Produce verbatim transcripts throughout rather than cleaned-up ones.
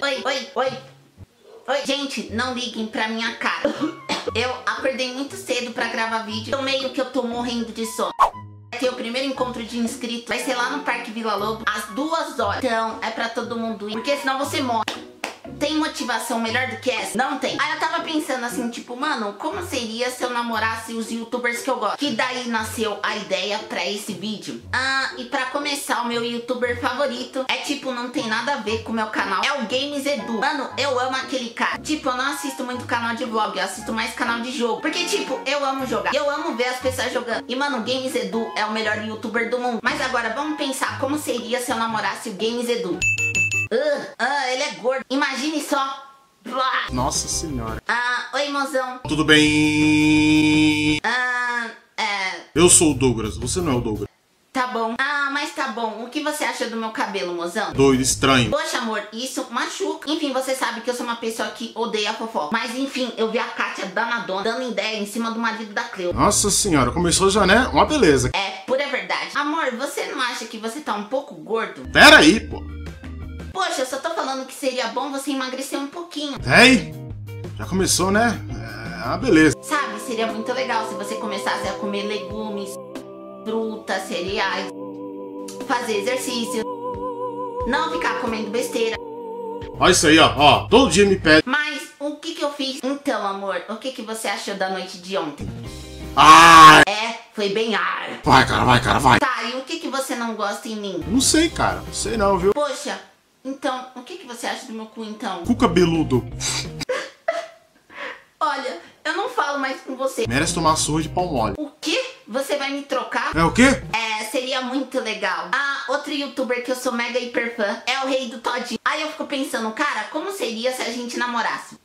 Oi, oi, oi. Oi, gente, não liguem pra minha cara. Eu acordei muito cedo pra gravar vídeo, então meio que eu tô morrendo de sono. Ter o primeiro encontro de inscritos vai ser lá no Parque Vila Lobo, às duas horas. Então é pra todo mundo ir, porque senão você morre. Tem motivação melhor do que essa? Não tem. Aí eu tava pensando assim, tipo, mano, como seria se eu namorasse os youtubers que eu gosto? Que daí nasceu a ideia pra esse vídeo. Ah, e pra começar, o meu youtuber favorito é, tipo, não tem nada a ver com o meu canal, é o Games Edu. Mano, eu amo aquele cara. Tipo, eu não assisto muito canal de vlog, eu assisto mais canal de jogo. Porque, tipo, eu amo jogar, eu amo ver as pessoas jogando. E, mano, o Games Edu é o melhor youtuber do mundo. Mas agora, vamos pensar como seria se eu namorasse o Games Edu. Uh, uh, ele é gordo. Imagine só. Nossa senhora. Ah, uh, oi, mozão. Tudo bem? Ah, uh, é... Eu sou o Douglas, você não é o Douglas. Tá bom. Ah, mas tá bom. O que você acha do meu cabelo, mozão? Doido, estranho. Poxa, amor, isso machuca. Enfim, você sabe que eu sou uma pessoa que odeia fofoca. Mas, enfim, eu vi a Kátia da Madonna dando ideia em cima do marido da Cleo. Nossa senhora, começou já, né? Uma beleza. É, pura verdade. Amor, você não acha que você tá um pouco gordo? Pera aí, pô. Poxa, eu só tô falando que seria bom você emagrecer um pouquinho. Ei, já começou, né? Ah, beleza. Sabe, seria muito legal se você começasse a comer legumes, frutas, cereais, fazer exercício, não ficar comendo besteira. Olha isso aí, ó, ó, todo dia me pede. Mas o que que eu fiz? Então, amor, o que que você achou da noite de ontem? Ah! É, foi bem ar. Vai, cara, vai, cara, vai. Tá, e o que que você não gosta em mim? Não sei, cara, não sei não, viu? Poxa. Então, o que que você acha do meu cu, então? Cu cabeludo. Olha, eu não falo mais com você. Merece tomar surra de pau mole. O quê? Você vai me trocar? É o quê? É, seria muito legal. Ah, outro youtuber que eu sou mega hiper fã é o Rei do Toddy. Aí eu fico pensando, cara, como seria se a gente namorasse?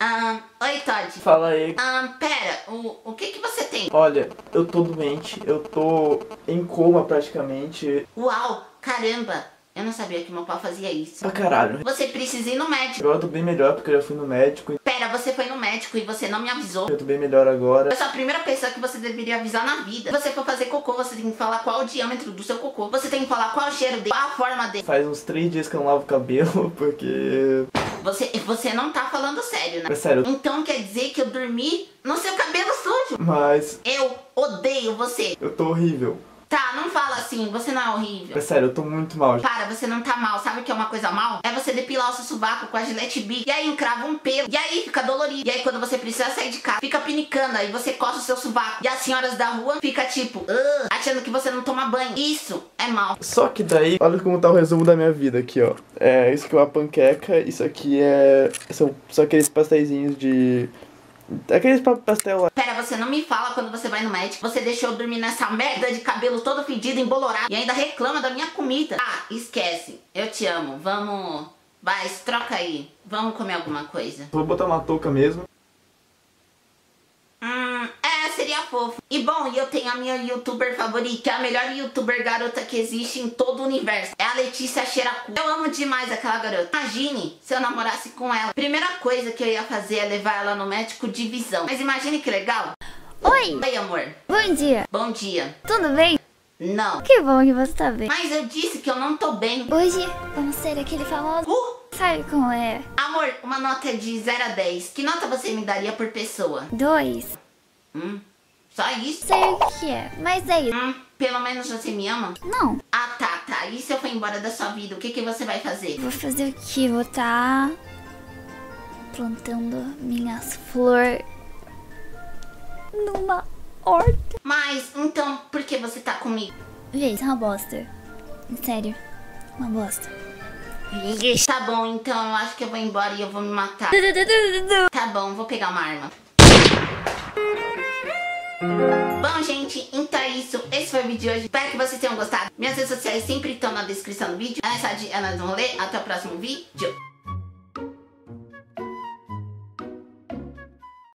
Ah, oi, Toddy. Fala aí. Ah, pera, o, o que que você tem? Olha, eu tô doente, eu tô em coma praticamente. Uau, caramba. Eu não sabia que meu pai fazia isso. Ah, caralho. Você precisa ir no médico. Eu tô bem melhor porque eu já fui no médico. Pera, você foi no médico e você não me avisou. Eu tô bem melhor agora. Eu sou a primeira pessoa que você deveria avisar na vida. Se você for fazer cocô, você tem que falar qual o diâmetro do seu cocô. Você tem que falar qual o cheiro dele, qual a forma dele. Faz uns três dias que eu não lavo o cabelo porque... Você, você não tá falando sério, né? É sério. Então quer dizer que eu dormi no seu cabelo sujo. Mas... eu odeio você. Eu tô horrível. Tá, não fala assim, você não é horrível. É sério, eu tô muito mal. Para, você não tá mal, sabe o que é uma coisa mal? É você depilar o seu sovaco com a gilete bic, e aí encrava um pelo, e aí fica dolorido. E aí quando você precisa sair de casa, fica pinicando, aí você coça o seu sovaco. E as senhoras da rua fica tipo, achando que você não toma banho. Isso é mal. Só que daí, olha como tá o resumo da minha vida aqui, ó. É, isso aqui é uma panqueca, isso aqui é... São, são aqueles pastéisinhos de... Aqueles pastel lá. Pera, você não me fala quando você vai no médico. Você deixou eu dormir nessa merda de cabelo todo fedido, embolorado. E ainda reclama da minha comida. Ah, esquece. Eu te amo. Vamos... Vai, se troca aí. Vamos comer alguma coisa. Vou botar uma touca mesmo. Hum... É, seria fofo. E bom, eu tenho a minha youtuber favorita, que é a melhor youtuber garota que existe em todo o universo. É a Letícia Cheracu. Eu amo demais aquela garota. Imagine se eu namorasse com ela. Primeira coisa que eu ia fazer é levar ela no médico de visão. Mas imagine que legal. Oi. Oi, amor. Bom dia. Bom dia. Tudo bem? Não. Que bom que você tá bem. Mas eu disse que eu não tô bem. Hoje vamos ser aquele famoso... Uh! Sabe como é? Amor, uma nota de zero a dez. Que nota você me daria por pessoa? Dois. Hum, só isso? Sei o que é, mas é isso. Hum, pelo menos você me ama? Não. Ah, tá, tá. E se eu for embora da sua vida, o que que você vai fazer? Vou fazer o que? Vou estar tá plantando minhas flores numa horta. Mas, então, por que você tá comigo? Gente, é uma bosta. Sério, uma bosta. Tá bom, então eu acho que eu vou embora e eu vou me matar. Tá bom, vou pegar uma arma. Bom, gente, então é isso. Esse foi o vídeo de hoje. Espero que vocês tenham gostado. Minhas redes sociais sempre estão na descrição do vídeo. Essa é a de Ana do Rolê. Até o próximo vídeo.